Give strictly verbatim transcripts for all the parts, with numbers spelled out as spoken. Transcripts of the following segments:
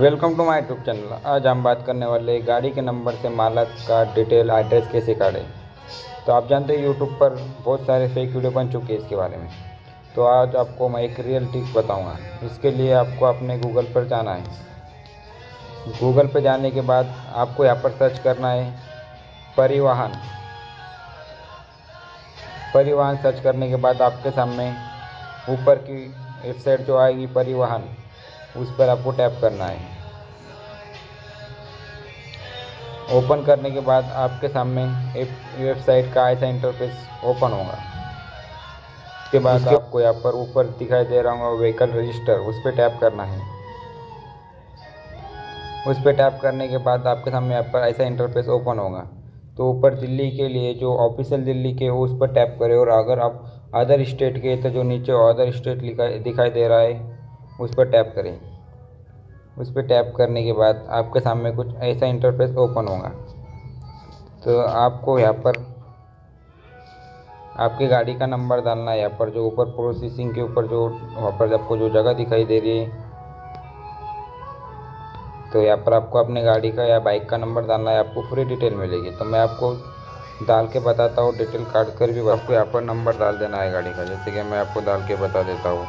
Welcome to my YouTube channel. आज हम बात करने वाले गाड़ी के नंबर से मालक का डिटेल एड्रेस कैसे काढ़े। तो आप जानते हैं यूट्यूब पर बहुत सारे फेक वीडियो बन चुके हैं इसके बारे में। तो आज आपको मैं एक रियल ट्रिक बताऊंगा। इसके लिए आपको अपने गूगल पर जाना है। गूगल पर जाने के बाद आपको यहाँ पर सर्च करना है परिवहन। परिवहन सर्च करने के बाद आपके सामने ऊपर की वेबसाइट जो आएगी परिवहन, उस पर आपको टैप करना है। ओपन करने के बाद आपके सामने एक वेबसाइट का ऐसा इंटरफेस ओपन होगा। इसके बाद आपको यहाँ पर ऊपर दिखाई दे रहा होगा व्हीकल रजिस्टर, उस पर टैप करना है। उस पर टैप करने के बाद आपके सामने यहाँ पर ऐसा इंटरफेस ओपन होगा। तो ऊपर दिल्ली के लिए जो ऑफिशियल दिल्ली के हो उस पर टैप करें, और अगर आप अदर स्टेट के तो जो नीचे अदर स्टेट लिखा दिखाई दे रहा है उस पर टैप करें। उस पर टैप करने के बाद आपके सामने कुछ ऐसा इंटरफेस ओपन होगा। तो आपको यहाँ पर आपकी गाड़ी का नंबर डालना है। यहाँ पर जो ऊपर प्रोसेसिंग के ऊपर जो वहाँ पर आपको जो जगह दिखाई दे रही है, तो यहाँ पर आपको अपने गाड़ी का या बाइक का नंबर डालना है। आपको पूरी डिटेल मिलेगी। तो मैं आपको डाल के बताता हूँ, डिटेल काट कर भी आपको यहाँ पर नंबर डाल देना है गाड़ी का। जैसे कि मैं आपको डाल के बता देता हूँ।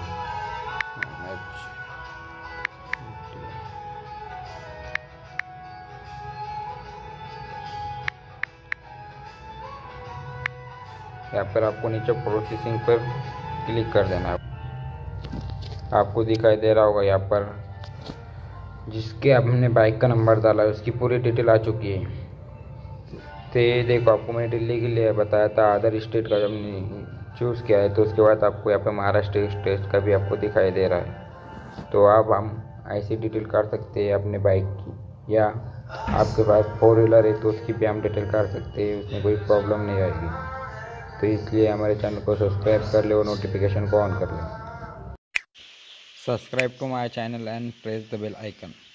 यहाँ पर आपको नीचे प्रोसेसिंग पर क्लिक कर देना है। आपको दिखाई दे रहा होगा यहाँ पर जिसके आपने बाइक का नंबर डाला है उसकी पूरी डिटेल आ चुकी है। तो ये देखो, आपको मैंने दिल्ली के लिए बताया था, अदर स्टेट का जब चूज़ किया है। तो उसके बाद आपको यहाँ पर महाराष्ट्र स्टेट का भी आपको दिखाई दे रहा है। तो आप हम ऐसी डिटेल काट सकते हैं अपने बाइक की, या आपके पास फोर व्हीलर है तो उसकी भी हम डिटेल काट सकते हैं, उसमें कोई प्रॉब्लम नहीं आएगी। तो इसलिए हमारे चैनल को सब्सक्राइब कर ले और नोटिफिकेशन को ऑन कर ले। Subscribe to my channel and press the bell icon.